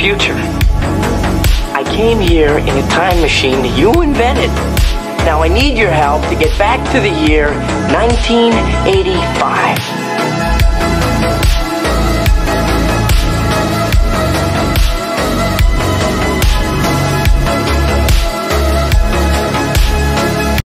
future. I came here in a time machine you invented. Now I need your help to get back to the year 1985.